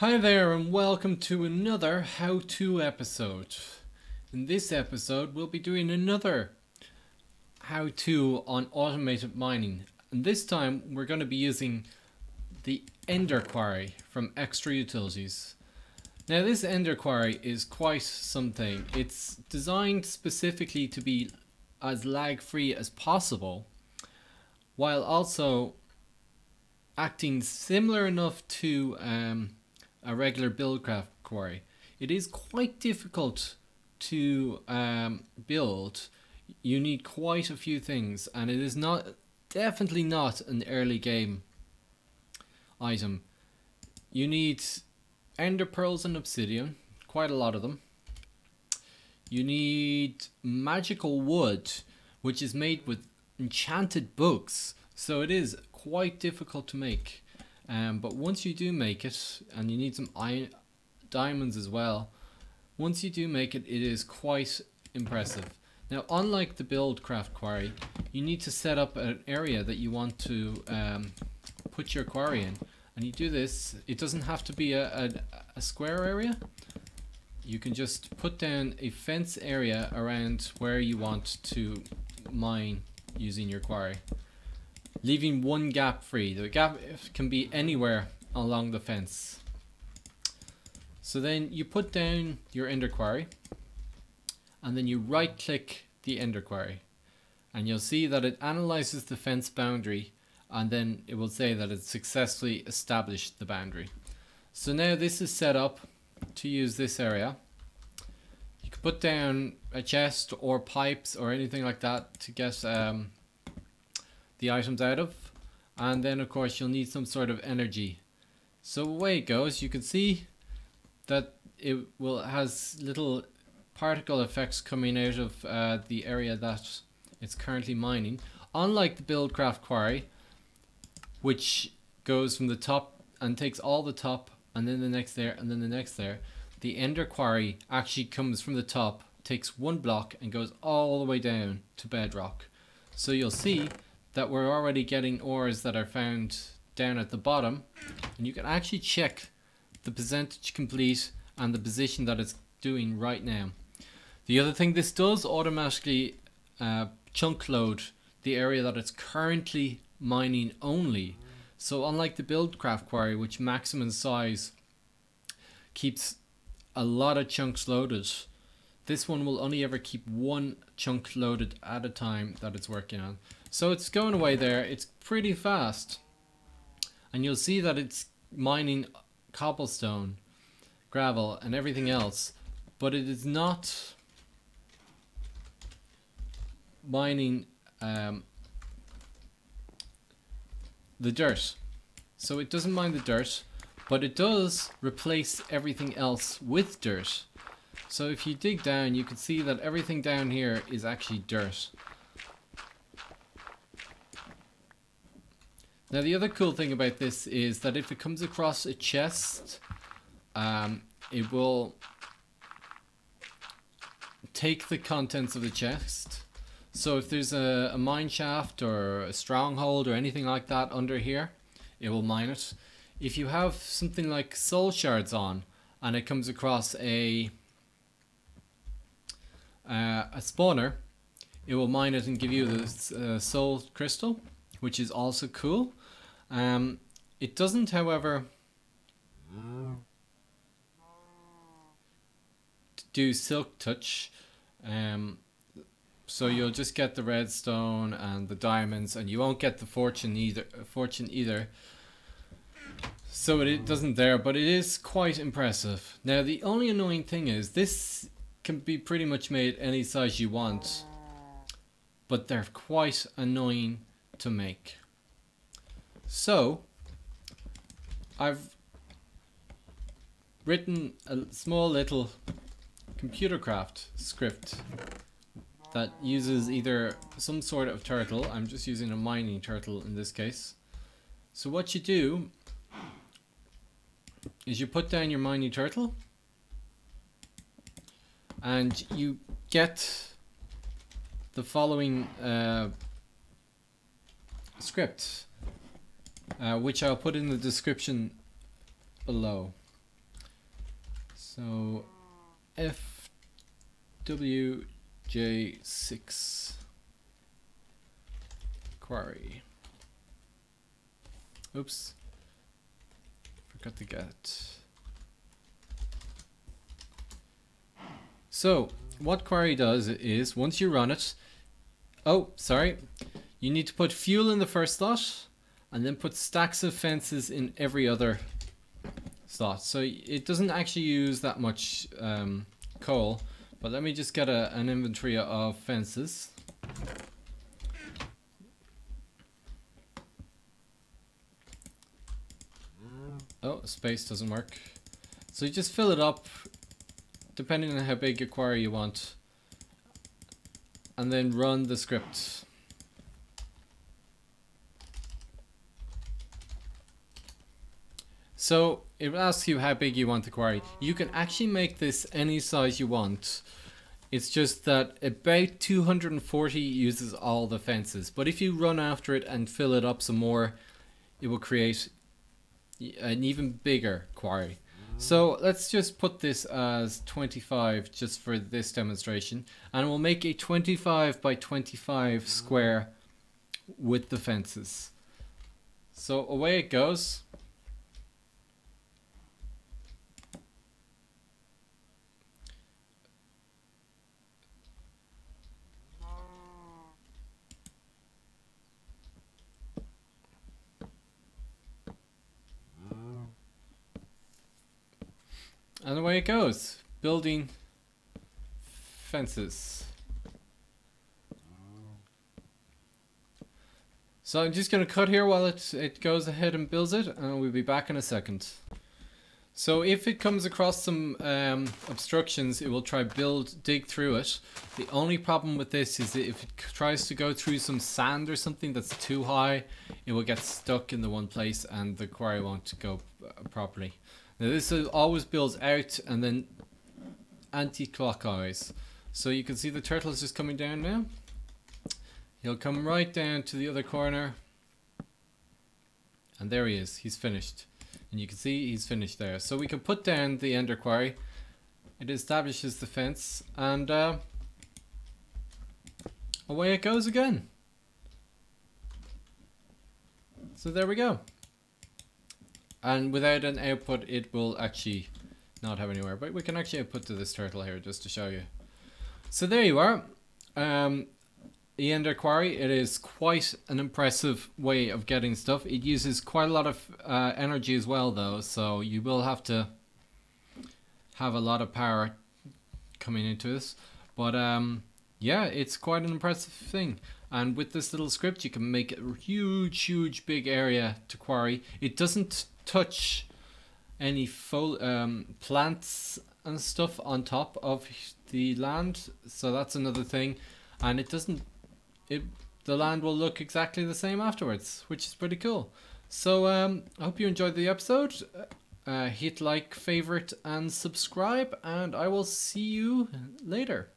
Hi there and welcome to another how-to episode. In this episode we'll be doing another how-to on automated mining, and this time we're going to be using the Ender Quarry from Extra Utilities. Now this Ender Quarry is quite something. It's designed specifically to be as lag-free as possible while also acting similar enough to a regular BuildCraft quarry. It is quite difficult to build. You need quite a few things, and it is definitely not an early game item. You need ender pearls and obsidian, quite a lot of them. You need magical wood, which is made with enchanted books, so it is quite difficult to make. But once you do make it, and you need some diamonds as well, once you do make it, it is quite impressive. Now, unlike the BuildCraft quarry, you need to set up an area that you want to put your quarry in. And you do this. It doesn't have to be a square area. You can just put down a fence area around where you want to mine using your quarry, leaving one gap free. The gap can be anywhere along the fence. So then you put down your Ender Quarry, and then you right click the Ender Quarry, and you'll see that it analyzes the fence boundary, and then it will say that it successfully established the boundary. So now this is set up to use this area. You can put down a chest or pipes or anything like that to get the items out of, and then of course you'll need some sort of energy. So away it goes. You can see that it has little particle effects coming out of the area that it's currently mining. Unlike the BuildCraft quarry, which goes from the top and takes all the top, and then the next there, and then the next there, the Ender Quarry actually comes from the top, takes one block, and goes all the way down to bedrock. So you'll see that we're already getting ores that are found down at the bottom, and you can actually check the percentage complete and the position that it's doing right now. The other thing this does, automatically chunk load the area that it's currently mining only. So unlike the BuildCraft quarry, which maximum size keeps a lot of chunks loaded, this one will only ever keep one chunk loaded at a time that it's working on. So it's going away there. It's pretty fast, and you'll see that it's mining cobblestone, gravel, and everything else, but it is not mining the dirt. So it doesn't mine the dirt, but it does replace everything else with dirt. So if you dig down, you can see that everything down here is actually dirt. Now the other cool thing about this is that if it comes across a chest, it will take the contents of the chest. So if there's a mine shaft or a stronghold or anything like that under here, it will mine it. If you have something like soul shards on, and it comes across a spawner, it will mine it and give you this soul crystal, which is also cool. It doesn't, however, do silk touch, so you'll just get the redstone and the diamonds, and you won't get the fortune either. So it doesn't there, but it is quite impressive. Now the only annoying thing is this can be pretty much made any size you want, but they're quite annoying to make. So I've written a small little ComputerCraft script that uses either some sort of turtle. I'm just using a mining turtle in this case. So what you do is you put down your mining turtle, and you get the following script, which I'll put in the description below. So FWJ6 quarry. Oops, forgot to get. So what quarry does is once you run it, oh sorry, you need to put fuel in the first slot and then put stacks of fences in every other slot. So it doesn't actually use that much coal, but let me just get an inventory of fences. Oh, space doesn't work. So you just fill it up depending on how big your quarry you want and then run the script. So it asks you how big you want the quarry. You can actually make this any size you want. It's just that about 240 uses all the fences. But if you run after it and fill it up some more, it will create an even bigger quarry. So let's just put this as 25 just for this demonstration. And we'll make a 25 by 25 square with the fences. So away it goes. And away it goes, building fences. So I'm just going to cut here while it goes ahead and builds it, and we'll be back in a second. So if it comes across some obstructions, it will try dig through it. The only problem with this is that if it tries to go through some sand or something that's too high, it will get stuck in the one place and the quarry won't go properly. Now this always builds out and then anti-clockwise. So you can see the turtle is just coming down now. He'll come right down to the other corner. And there he is, he's finished. And you can see he's finished there. So we can put down the Ender Quarry. It establishes the fence and away it goes again. So there we go. And without an output, it will actually not have anywhere. But we can actually output to this turtle here just to show you. So there you are. The Ender Quarry, it is quite an impressive way of getting stuff. It uses quite a lot of energy as well though. So you will have to have a lot of power coming into this. But yeah, it's quite an impressive thing. And with this little script, you can make a huge, huge big area to quarry. It doesn't touch any plants and stuff on top of the land, so that's another thing. And it doesn't, the land will look exactly the same afterwards, which is pretty cool. So I hope you enjoyed the episode. Hit like, favorite and subscribe, and I will see you later.